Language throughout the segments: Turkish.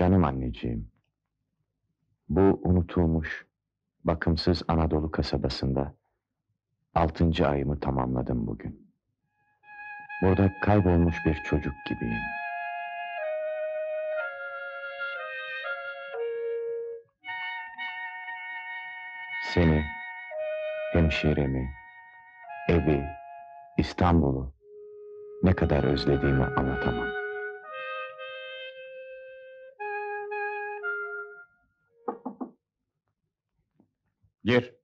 Canım anneciğim, bu unutulmuş, bakımsız Anadolu kasabasında 6. ayımı tamamladım bugün. Burada kaybolmuş bir çocuk gibiyim. Seni, hemşiremi, evi, İstanbul'u ne kadar özlediğimi anlatamam. Gir.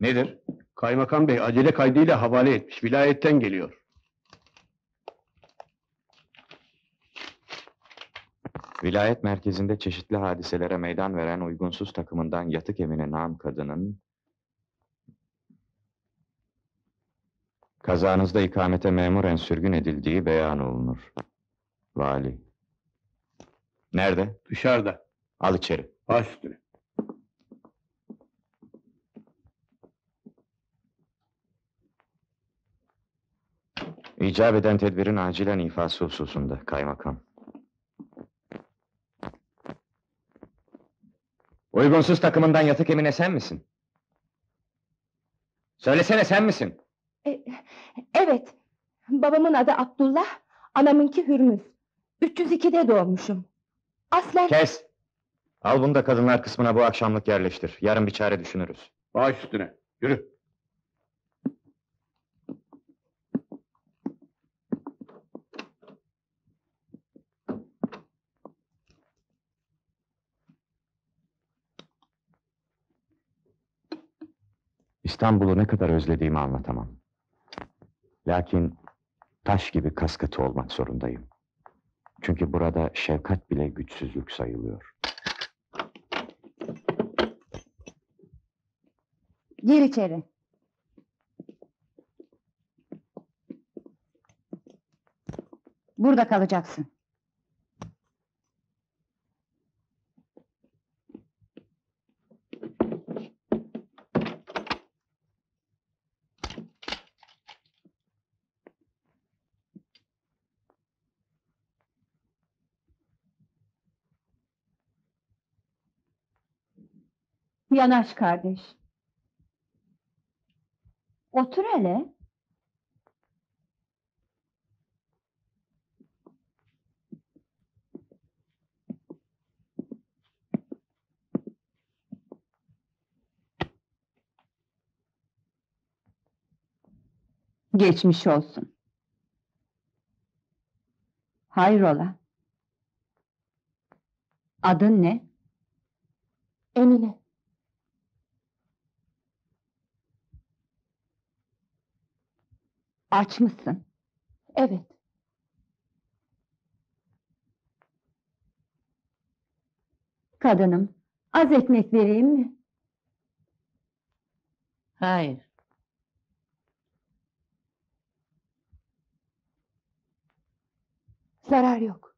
Nedir? Kaymakam Bey acele kaydıyla havale etmiş. Vilayetten geliyor. Vilayet merkezinde çeşitli hadiselere meydan veren uygunsuz takımından Yatık Emine nam kadının kazanızda ikamete memuren sürgün edildiği beyan olunur. Vali. Nerede? Dışarıda. Al içeri. Baş üstüne. İcab eden tedbirin acilen ifası hususunda kaymakam. Uygunsuz takımından Yatık Emine sen misin? Söylesene sen misin? Evet. Babamın adı Abdullah, anamınki Hürmüz. 302'de doğmuşum. Aslen... Kes! Al bunu da kadınlar kısmına bu akşamlık yerleştir. Yarın bir çare düşünürüz. Baş üstüne, yürü! İstanbul'u ne kadar özlediğimi anlatamam. Lakin taş gibi kaskatı olmak zorundayım. Çünkü burada şefkat bile güçsüzlük sayılıyor. Gir içeri. Burada kalacaksın. Yanaş kardeş. Otur hele. Geçmiş olsun. Hayrola? Adın ne? Emine. Aç mısın? Evet. Kadınım, az ekmek vereyim mi? Hayır. Zarar yok.